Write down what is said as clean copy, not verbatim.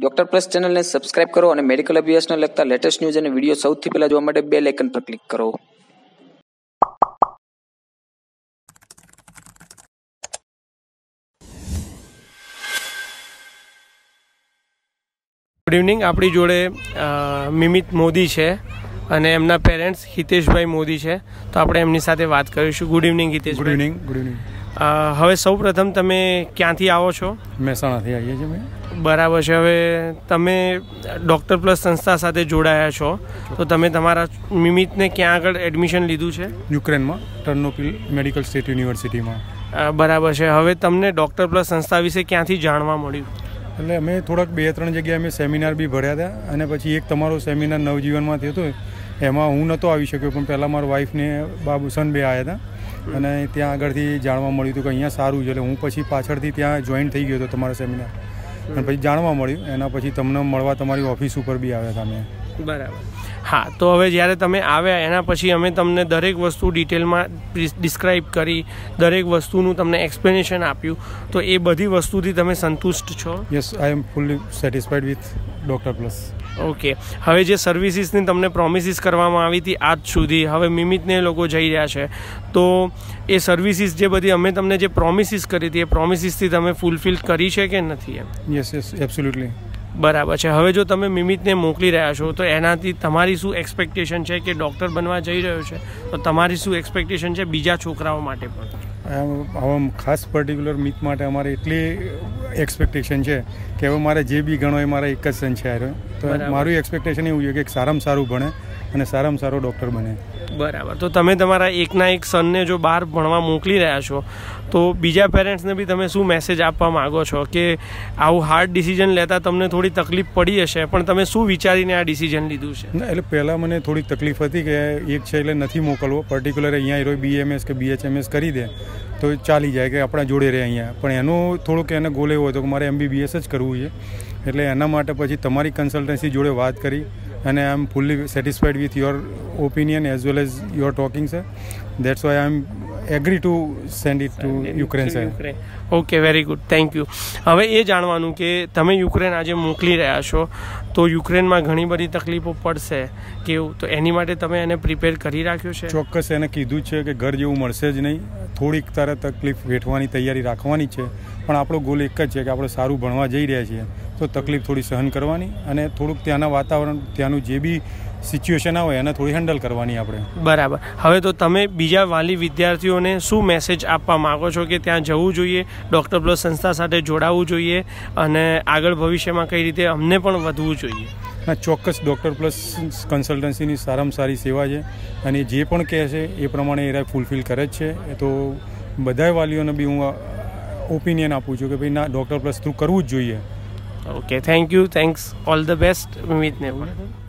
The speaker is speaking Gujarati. डॉक्टर प्लस चैनल ने सब्सक्राइब करो और मेडिकल अभ्यास ने लगता लेटेस्ट न्यूज और वीडियो सौथी पहला जोवा माटे बेल आइकन पर क्लिक करो। Good evening. आपणी जोड़े मिमित मोदी है અને એમના પેરેન્ટ્સ હિતેશભાઈ મોદી છે, તો આપણે એમની સાથે વાત કરીશું। Good evening Hitesh. Good evening. Good evening. હવે સૌ પ્રથમ તમે ક્યાંથી આવો છો? મહેસાણાથી આવીએ છીએ। બરાબર છે। હવે તમે ડૉક્ટર પ્લસ સંસ્થા સાથે જોડાયા છો, તો તમે તમારા મિમિતને ક્યાં આગળ એડમિશન લીધું છે? યુક્રેનમાં ટર્નોપિલ મેડિકલ સ્ટેટ યુનિવર્સિટીમાં। બરાબર છે। હવે તમને ડૉક્ટર પ્લસ સંસ્થા વિશે ક્યાંથી જાણવા મળ્યું? એટલે અમે થોડાક બે ત્રણ જગ્યાએ અમે સેમિનાર બી ભર્યા હતા, અને પછી એક તમારો સેમિનાર નવજીવનમાં થયો હતો, એમાં હું નહોતો આવી શક્યો, પણ પહેલાં મારા વાઈફને બાબુ સન બે આવ્યા હતા, અને ત્યાં આગળથી જાણવા મળ્યું હતું કે અહીંયા સારું છે, એટલે હું પછી પાછળથી ત્યાં જોઈન થઈ ગયો હતો તમારા સેમિનાર, અને પછી જાણવા મળ્યું, એના પછી તમને મળવા તમારી ઓફિસ ઉપર બી આવ્યા હતા અમે। બરાબર। હા, તો હવે જ્યારે તમે આવ્યા એના પછી અમે તમને દરેક વસ્તુ ડિટેલમાં ડિસ્ક્રાઇબ કરી, દરેક વસ્તુનું તમને એક્સપ્લેનેશન આપ્યું, તો એ બધી વસ્તુથી તમે સંતુષ્ટ છો? Yes, I am fully satisfied with doctor plus. Okay, હવે જે સર્વિસીસની તમને પ્રોમિસીસ કરવામાં આવી હતી આજ સુધી, હવે મિમિતને લોકો જઈ રહ્યા છે, તો એ સર્વિસીસ જે બધી અમે તમને જે પ્રોમિસીસ કરી હતી, એ પ્રોમિસીસથી તમે ફૂલફિલ કરી છે કે નથી? Yes yes, absolutely. બરાબર છે। હવે જો તમે મિમિતને મોકલી રહ્યા છો, તો એનાથી તમારી શું એક્સપેક્ટેશન છે કે ડૉક્ટર બનવા જઈ રહ્યો છે, તો તમારી શું એક્સપેક્ટેશન છે બીજા છોકરાઓ માટે પણ? હવે ખાસ પર્ટિક્યુલર મિત માટે અમારે એટલી એક્સપેક્ટેશન છે કે હવે મારે જે બી ગણો એ મારા એક જ સન છે આવ્યો, તો મારું એક્સપેક્ટેશન એવું છે કે સારામાં સારું ભણે અને સારામાં સારો ડૉક્ટર બને। બરાબર। તો તમે તમારા એકના એક સનને જો બહાર ભણવા મોકલી રહ્યા છો, તો બીજા પેરેન્ટ્સને બી તમે શું મેસેજ આપવા માગો છો? કે આવું હાર્ડ ડિસિઝન લેતા તમને થોડી તકલીફ પડી હશે, પણ તમે શું વિચારીને આ ડિસિઝન લીધું છે? ના, એટલે પહેલાં મને થોડી તકલીફ હતી કે એક છે એટલે નથી મોકલવો, પર્ટિક્યુલર અહીંયા એરો બીએમએસ કે બીએચએમએસ કરી દે તો ચાલી જાય કે આપણા જોડે રહે અહીંયા, પણ એનો થોડોક એને ગોલ એવો હતો કે મારે એમબીબીએસ જ કરવું છે, એટલે એના માટે પછી તમારી કન્સલ્ટન્સી જોડે વાત કરી, and I am fully satisfied with your opinion as well as your talking, sir. That's why I am agree to send it to Ukraine, sir. Okay, very good, thank you. હવે એ જાણવાનું કે તમે યુક્રેન આજે મોકલી રહ્યા છો, તો યુક્રેનમાં ઘણી બધી તકલીફો પડશે કેવું, તો એની માટે તમે એને પ્રિપેર કરી રાખ્યો છે? ચોક્કસ, એને કીધું છે કે ઘર જેવું મળશે જ નહીં, થોડીક તરત તકલીફ વેઠવાની તૈયારી રાખવાની છે, પણ આપણો ગોલ એક જ છે કે આપણે સારું ભણવા જઈ રહ્યા છીએ, તો તકલીફ થોડી સહન કરવાની અને થોડુંક ત્યાંના વાતાવરણ, ત્યાંનું જે બી સિચ્યુએશન આવે એને થોડી હેન્ડલ કરવાની આપણે। બરાબર। હવે તો તમે બીજા વાલી વિદ્યાર્થીઓને શું મેસેજ આપવા માગો છો કે ત્યાં જવું જોઈએ, ડૉક્ટર પ્લસ સંસ્થા સાથે જોડાવવું જોઈએ, અને આગળ ભવિષ્યમાં કઈ રીતે અમને પણ વધવું જોઈએ? ના, ચોક્કસ, ડૉક્ટર પ્લસ કન્સલ્ટન્સીની સારામાં સારી સેવા છે, અને જે પણ કહે છે એ પ્રમાણે એ ફૂલફિલ કરે જ છે, તો બધા વાલીઓને બી હું ઓપિનિયન આપું છું કે ભાઈ ના, ડૉક્ટર પ્લસ થ્રુ કરવું જ જોઈએ। Okay, thank you, thanks, all the best મિમિતને પણ।